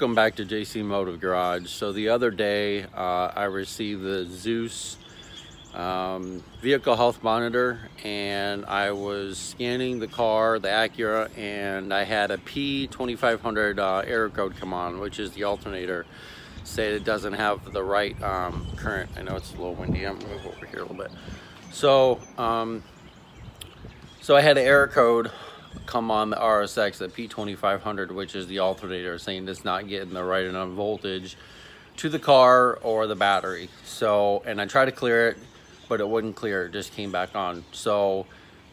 Welcome back to JC Motive Garage. So the other day I received the Zus vehicle health monitor, and I was scanning the car, the Acura, and I had a P2500 error code come on, which is the alternator. Say it doesn't have the right current. I know it's a little windy. I'm gonna move over here a little bit. So, I had an error code come on the RSX, the P2500, which is the alternator, saying it's not getting the right enough voltage to the car or the battery. So, and I tried to clear it, but it wouldn't clear. It just came back on. So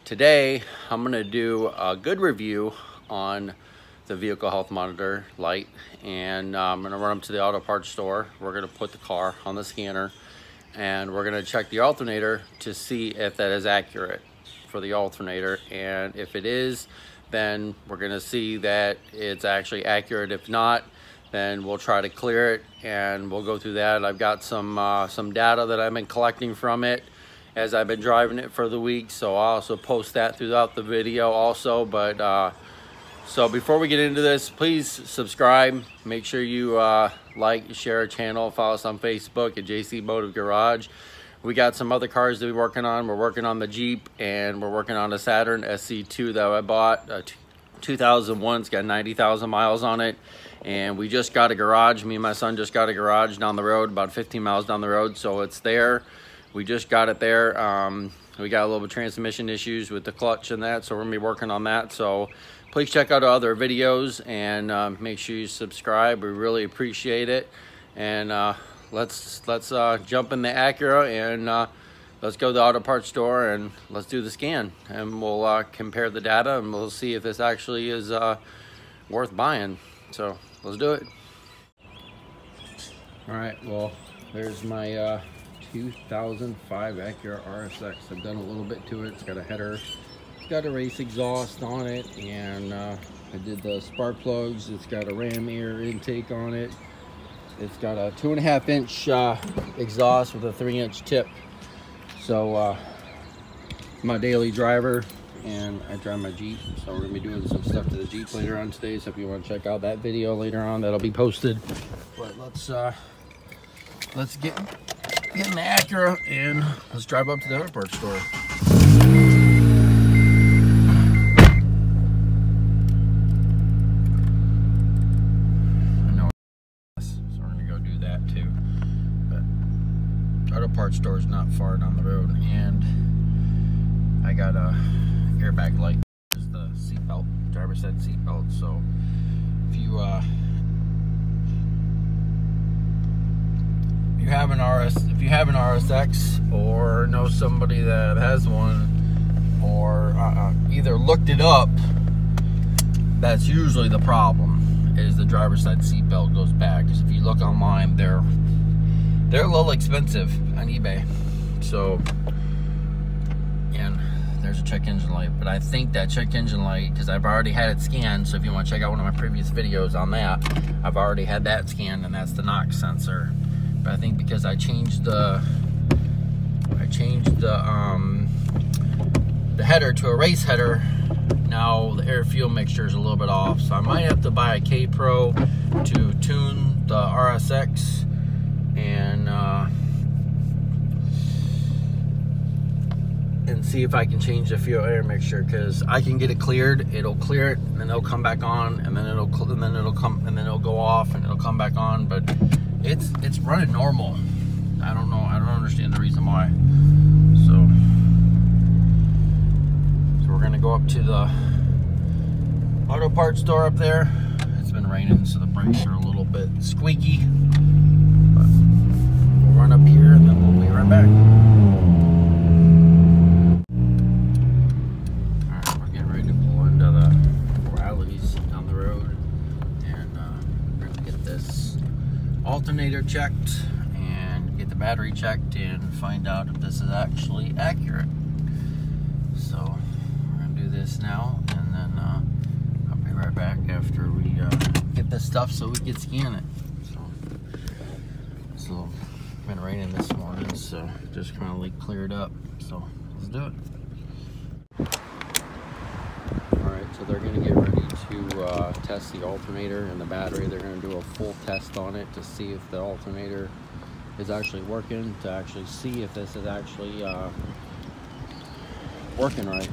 today I'm gonna do a good review on the vehicle health monitor light, and I'm gonna run up to the auto parts store. We're gonna put the car on the scanner and we're gonna check the alternator to see if that is accurate for the alternator, and if it is, then we're gonna see that it's actually accurate. If not, then we'll try to clear it and we'll go through that. I've got some data that I've been collecting from it as I've been driving it for the week, so I'll also post that throughout the video also. But so before we get into this, please subscribe, make sure you like, share our channel, follow us on Facebook at JC Motive Garage. We got some other cars that we're working on. We're working on the Jeep, and we're working on a Saturn SC2 that I bought, 2001. It's got 90,000 miles on it. And we just got a garage. Me and my son just got a garage down the road, about 15 miles down the road. So it's there. We just got it there. We got a little bit of transmission issues with the clutch and that. So we're gonna be working on that. So please check out our other videos and make sure you subscribe. We really appreciate it. And let's jump in the Acura and let's go to the auto parts store and let's do the scan, and we'll compare the data and we'll see if this actually is worth buying. So let's do it. All right, well, there's my 2005 Acura RSX. I've done a little bit to it. It's got a header, it's got a race exhaust on it, and I did the spark plugs. It's got a ram air intake on it. It's got a 2.5-inch exhaust with a 3-inch tip. So my daily driver, and I drive my Jeep. So we're gonna be doing some stuff to the Jeep later on today. So if you want to check out that video later on, that'll be posted. But let's get in the Acura and let's drive up to the auto parts store. Parts store is not far down the road, and I got a airbag light. This is the seatbelt. Driver said seatbelt, so if you if you have an RSX or know somebody that has one, or either looked it up, that's usually the problem, is the driver side seatbelt goes back. Because if you look online, they're a little expensive on eBay. So, and there's a check engine light, but I think that check engine light, because I've already had it scanned, so if you want to check out one of my previous videos on that, I've already had that scanned, and that's the NOx sensor. But I think because I changed the header to a race header, now the air fuel mixture is a little bit off. So I might have to buy a K-Pro to tune the RSX. And see if I can change the fuel air mixture, because I can get it cleared. It'll clear it, and then it'll come back on, and then it'll go off, and it'll come back on. But it's running normal. I don't know. I don't understand the reason why. So we're gonna go up to the auto parts store up there. It's been raining, so the brakes are a little bit squeaky. Run up here and then we'll be right back. Alright, we're getting ready to pull into the O'Reilly's down the road, and we're gonna get this alternator checked and get the battery checked and find out if this is actually accurate. So we're gonna do this now, and then I'll be right back after we get this stuff so we can scan it. So it's a little been raining this morning, so just kind of like cleared up, so let's do it. All right, so they're gonna get ready to test the alternator and the battery. They're going to do a full test on it to see if the alternator is actually working, to actually see if this is actually working right.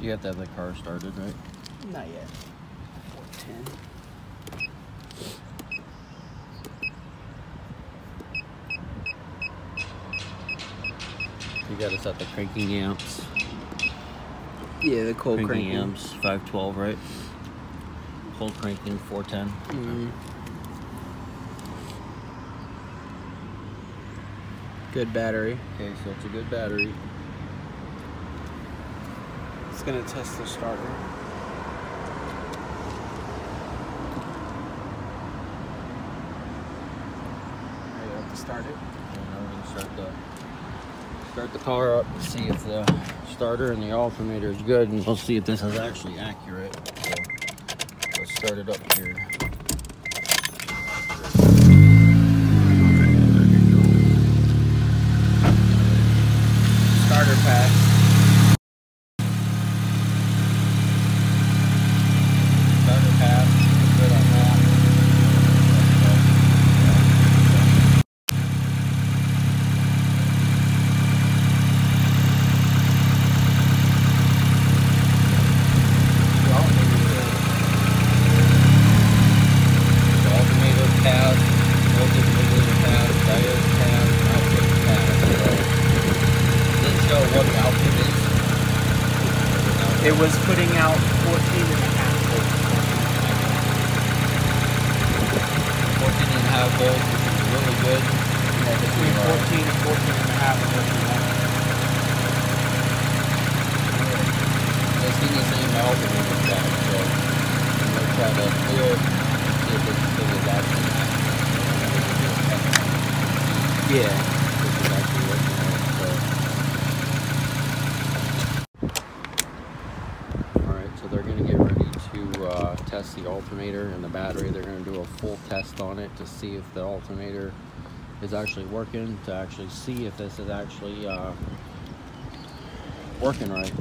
You have to have the car started, right? Not yet. 410. You gotta set the cranking amps. Yeah, the cold cranking amps. 512, right? Cold cranking 410. Mm-hmm. Good battery. Okay, so it's a good battery. It's gonna test the starter. You have to start it. And I'm gonna start the car up to see if the starter and the alternator is good, and we'll see if this is actually accurate. So let's start it up here. Starter pack. It was putting out 14.5 volts. 14.5 volts, which is really good. Yeah, between 14 and 14.5 is what you want. It's in the same algorithm as that, so I'm going to try to clear it and see if it's still adapting. Yeah. This is actually working out, so. They're going to get ready to test the alternator and the battery. They're going to do a full test on it to see if the alternator is actually working, to actually see if this is actually working right.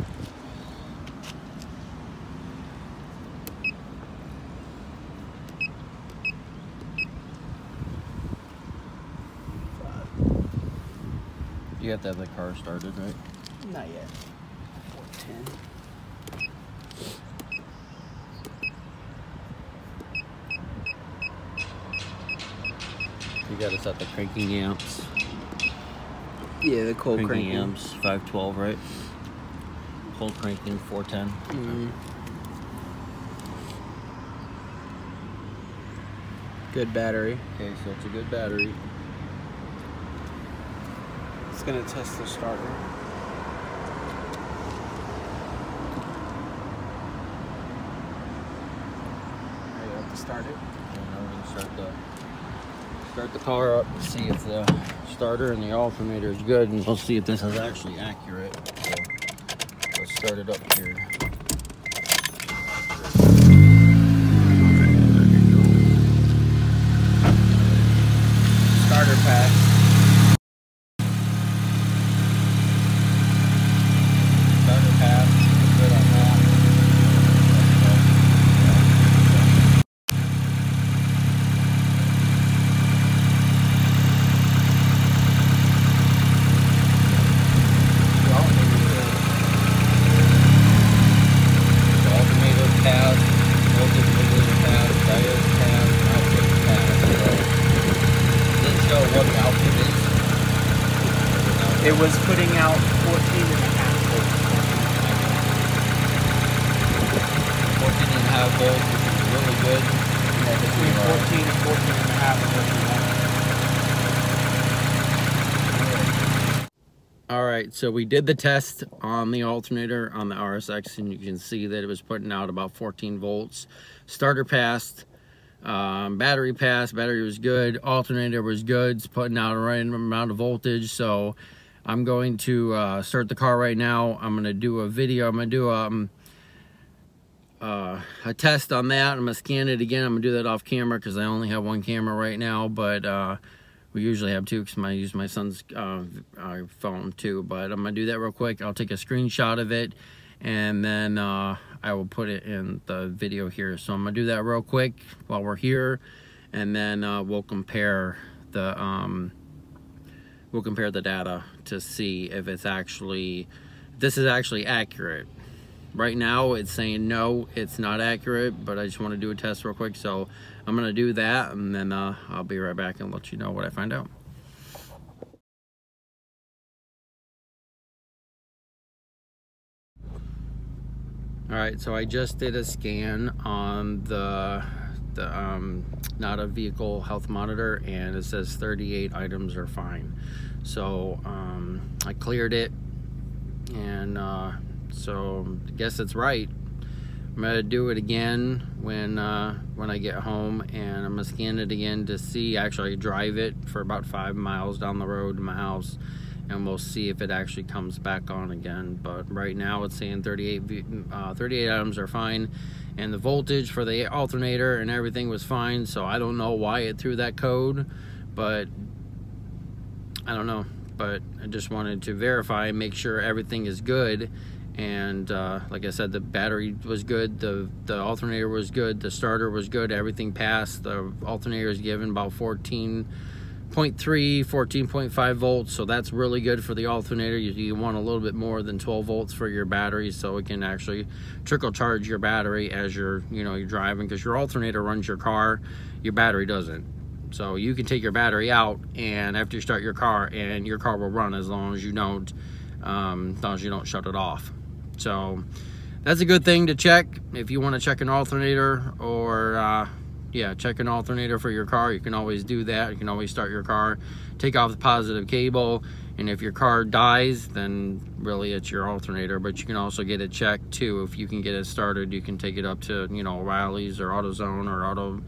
You have to have the car started, right? Not yet. 410. You gotta set the cranking amps. Yeah, the cold cranking amps. 512, right? Cold cranking 410. Mm-hmm. Good battery. Okay, so it's a good battery. It's gonna test the starter. You have to start it. And I'm gonna start the car up to see if the starter and the alternator is good, and we'll see if this is actually accurate. So let's start it up here. Starter pack. It was putting out 14.5 volts. 14.5 volts, which is really good. Yeah, between 14 and 14.5 is what you want. Alright, so we did the test on the alternator on the RSX, and you can see that it was putting out about 14 volts. Starter passed. Battery passed. Battery was good. Alternator was good. It's putting out a random amount of voltage, so I'm going to start the car right now. I'm going to do a video. I'm going to do a test on that. I'm gonna scan it again. I'm gonna do that off camera because I only have one camera right now, but we usually have two because I use my son's phone too. But I'm gonna do that real quick. I'll take a screenshot of it, and then I will put it in the video here. So I'm gonna do that real quick while we're here, and then we'll compare the data to see if it's actually, this is actually accurate. Right now it's saying no, it's not accurate, but I just want to do a test real quick, so I'm gonna do that, and then I'll be right back and let you know what I find out. All right, so I just did a scan on the not a vehicle health monitor, and it says 38 items are fine. So I cleared it, and so I guess it's right. I'm gonna do it again when I get home, and I'm gonna scan it again to see. Actually, I drive it for about 5 miles down the road to my house, and we'll see if it actually comes back on again. But right now it's saying 38 items are fine, and the voltage for the alternator and everything was fine. So I don't know why it threw that code, but I don't know. But I just wanted to verify, make sure everything is good. And like I said, the battery was good, the alternator was good, the starter was good, everything passed. The alternator is given about 14.3, 14.5 volts, so that's really good for the alternator. You want a little bit more than 12 volts for your battery, so it can actually trickle charge your battery as you're driving, because your alternator runs your car, your battery doesn't. So you can take your battery out, and after you start your car, and your car will run as long as you don't shut it off. So that's a good thing to check if you want to check an alternator, or yeah, check an alternator for your car. You can always do that. You can always start your car, take off the positive cable, and if your car dies, then really it's your alternator. But you can also get it checked too. If you can get it started, you can take it up to, you know, O'Reilly's or AutoZone or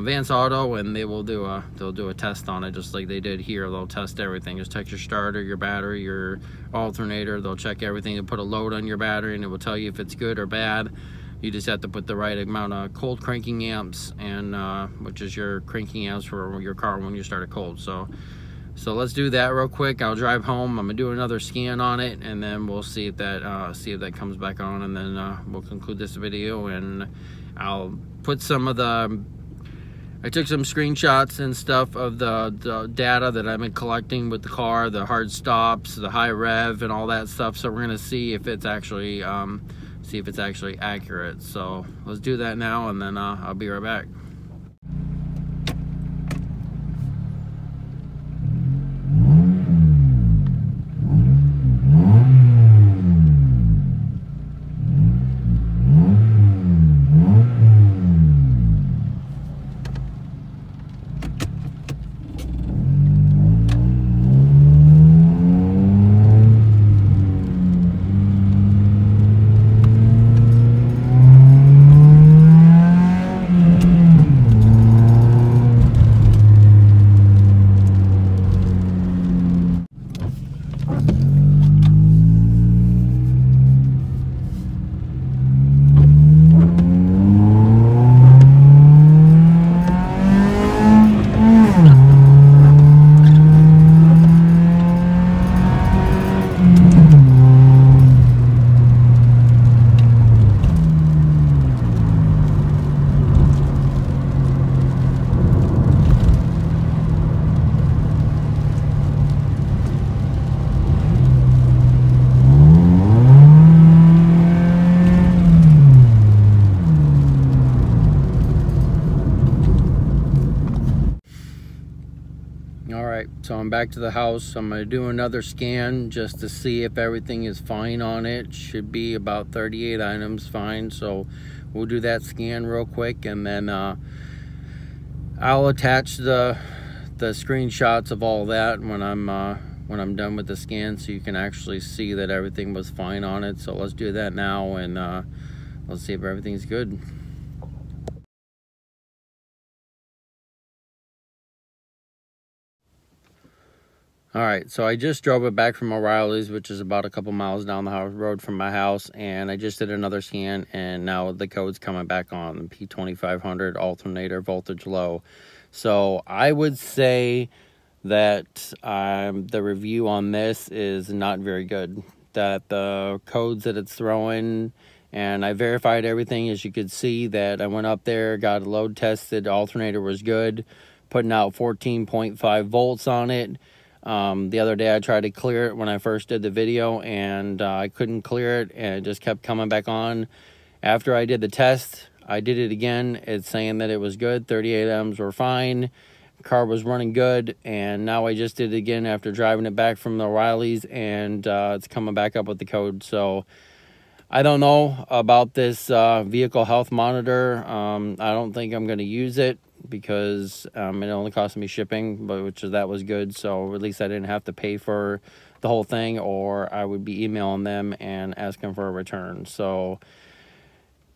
Vance Auto, and they'll do a test on it, just like they did here. They'll test everything. Just check your starter, your battery, your alternator. They'll check everything and put a load on your battery, and it will tell you if it's good or bad. You just have to put the right amount of cold cranking amps, and which is your cranking amps for your car when you start it cold. So let's do that real quick. I'll drive home. I'm gonna do another scan on it, and then we'll see if that comes back on, and then we'll conclude this video. And I'll put some of the, I took some screenshots and stuff of the data that I've been collecting with the car, the hard stops, the high rev, and all that stuff. So we're gonna see if it's actually accurate. So let's do that now, and then I'll be right back. So I'm back to the house. I'm gonna do another scan just to see if everything is fine on it. Should be about 38 items fine. So we'll do that scan real quick, and then I'll attach the screenshots of all that when I'm done with the scan, so you can actually see that everything was fine on it. So let's do that now, and let's see if everything's good. All right, so I just drove it back from O'Reilly's, which is about a couple miles down the road from my house, and I just did another scan, and now the code's coming back on, P2500 alternator voltage low. So I would say that the review on this is not very good, that the codes that it's throwing, and I verified everything, as you could see, that I went up there, got a load tested, alternator was good, putting out 14.5 volts on it. The other day I tried to clear it when I first did the video, and I couldn't clear it, and it just kept coming back on. After I did the test, I did it again. It's saying that it was good, 38 amps were fine, car was running good, and now I just did it again after driving it back from the O'Reilly's, and it's coming back up with the code. So I don't know about this vehicle health monitor. I don't think I'm going to use it, because it only cost me shipping, but that was good. So at least I didn't have to pay for the whole thing, or I would be emailing them and asking for a return. So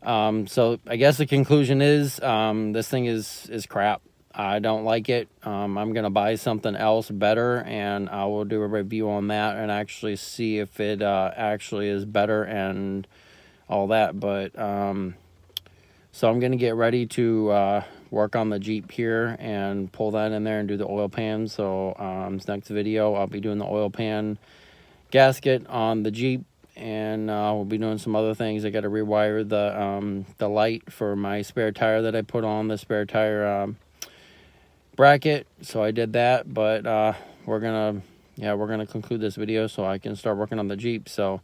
I guess the conclusion is this thing is crap. I don't like it. I'm gonna buy something else better, and I will do a review on that and actually see if it actually is better and all that. But so I'm gonna get ready to work on the Jeep here and pull that in there and do the oil pan. So next video I'll be doing the oil pan gasket on the Jeep, and we'll be doing some other things. I got to rewire the light for my spare tire that I put on the spare tire bracket, so I did that. But we're gonna conclude this video so I can start working on the Jeep. So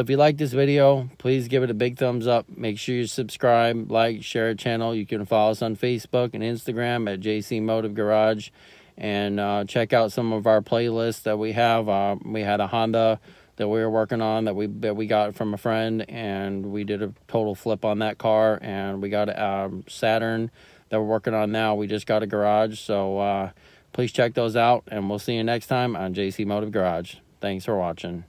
if you like this video, please give it a big thumbs up. Make sure you subscribe, like, share our channel. You can follow us on Facebook and Instagram at JC Motive Garage. And check out some of our playlists that we have. We had a Honda that we were working on that we got from a friend, and we did a total flip on that car. And we got a Saturn that we're working on now. We just got a garage. So please check those out, and we'll see you next time on JC Motive Garage. Thanks for watching.